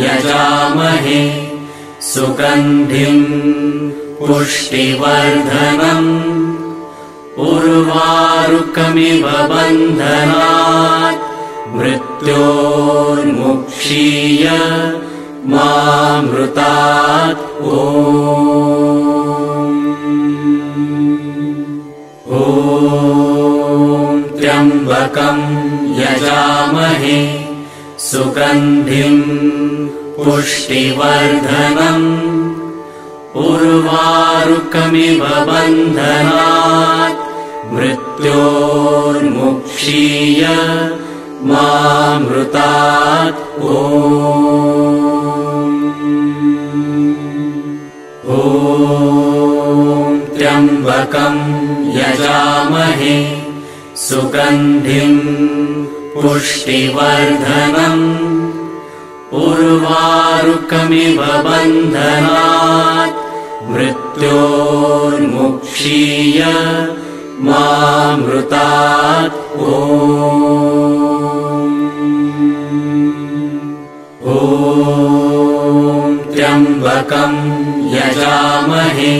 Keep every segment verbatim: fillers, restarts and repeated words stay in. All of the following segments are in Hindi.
यजामहे सुगंधिं पुष्टिवर्धनम् उर्वारुकमिव बन्धनात् मृत्योर्मुक्षीय मामृतात् ॐ। ॐ त्र्यम्बकं यजामहे सुगंधिं पुष्टिवर्धनम् उर्वारुकमिव बन्धनात् मृत्योर्मुक्षीय मामृतात् ॐ। ॐ त्र्यम्बकं यजामहे सुगंधिं पुष्टिवर्धनम् उर्वारुकमिव बन्धनात् मृत्योर्मुक्षीय मामृतात् ॐ। ॐ त्र्यम्बकं यजामहे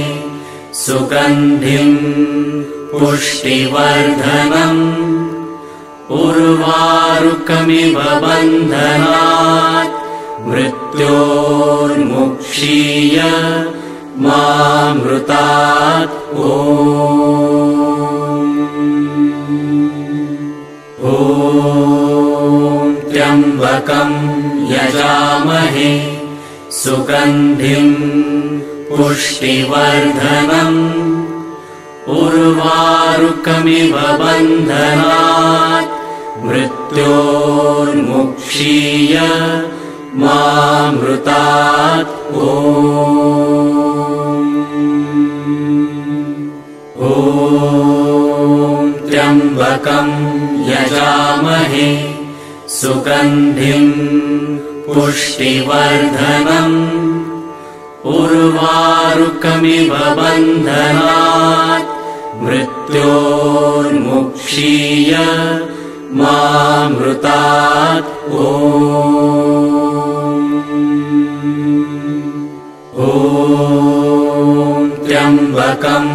सुगंधिं पुष्टिवर्धनम् उर्वारुकमिव बन्धनात् मृत्योर्मुक्षीय मामृतात् ॐ। ॐ त्र्यम्बकं यजामहे सुगंधिं पुष्टिवर्धनम् उर्वारुकमिव बन्धनात् मृत्योर्मुक्षीय मामृतात् ॐ। ॐ त्र्यम्बकं यजामहे सुगंधिं पुष्टिवर्धनम् उर्वारुकमिव बन्धनात् मृत्योर्मुक्षीय मामृतात् ॐ। ॐ त्र्यम्बकं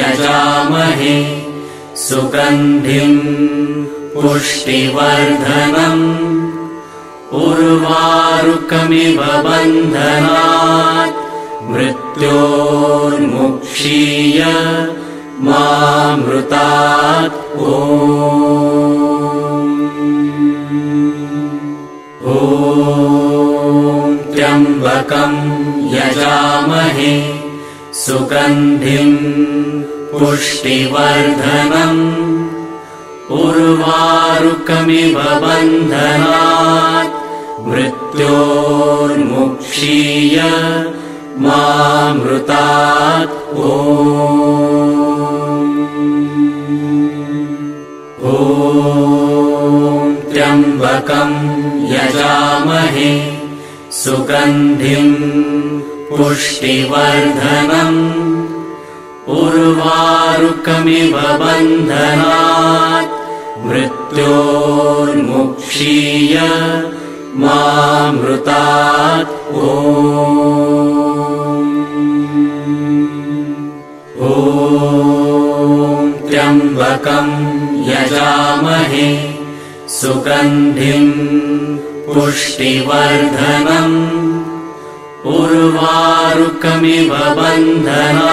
यजामहे सुगंधिं पुष्टिवर्धनम् उर्वारुकमिव बन्धनात् मृत्योर्मुक्षीय मामृतात् ॐ। ॐ त्र्यम्बकं यजामहे सुगंधिं पुष्टिवर्धनम् उर्वारुकमिव बन्धनात् मृत्योर्मुक्षीय मामृतात् ॐ। ॐ त्र्यम्बकं यजामहे सुगंधिं पुष्टिवर्धनम् उर्वारुकमिव बन्धनात्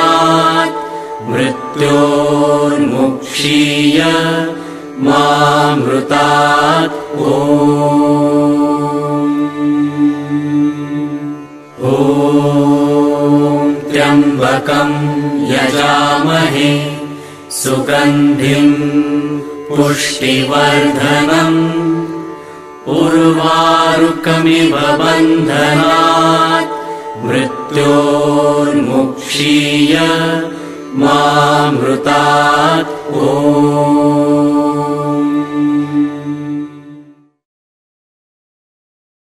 मृत्योर्मुक्षीय मामृतात् ॐ। ॐ त्र्यम्बकं यजामहे सुगंधिं पुष्टिवर्धनम् उर्वारुकमिव बन्धनात् मृत्योर्मुक्षीय मामृतात् ॐ। ॐ त्र्यम्बकं यजामहे सुगंधिं पुष्टिवर्धनम् उर्वारुकमिव बन्धनात् मृत्योर्मुक्षीय मामृतात् ॐ।